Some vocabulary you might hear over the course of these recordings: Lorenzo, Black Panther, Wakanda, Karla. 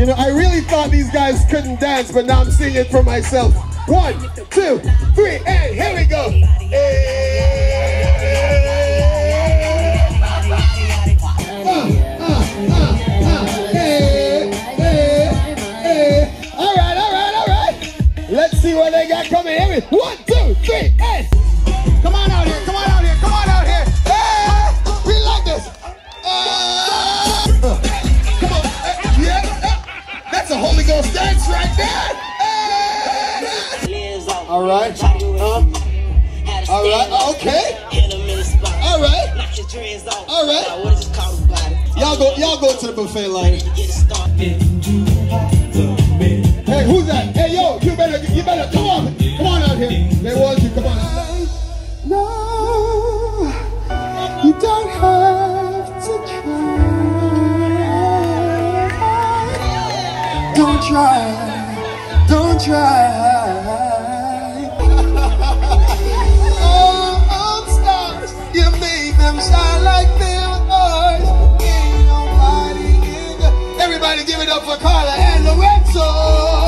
You know, I really thought these guys couldn't dance, but now I'm seeing it for myself. 1, 2, 3, and here we go. All right. Let's see what they got coming. Here we go. 1, 2, 3, and come on out here. Holy Ghost dance right there! Alright. Alright, okay. Alright. Alright. Y'all go to the buffet line. Hey, who's that? Hey yo, you better come on out here. They want you, come on out. No, you don't have to try. Don't try. Oh, stars, you made them shine like them eyes. Ain't nobody in the... Everybody give it up for Karla and Lorenzo.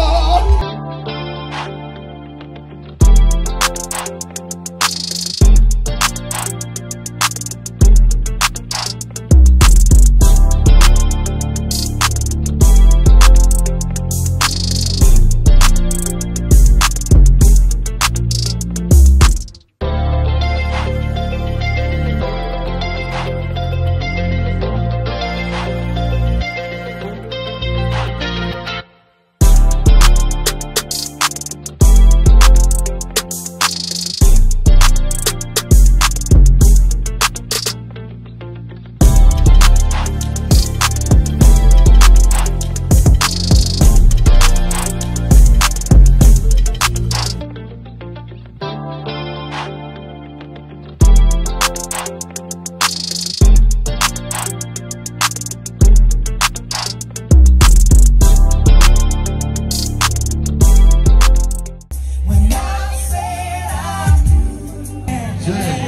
Good.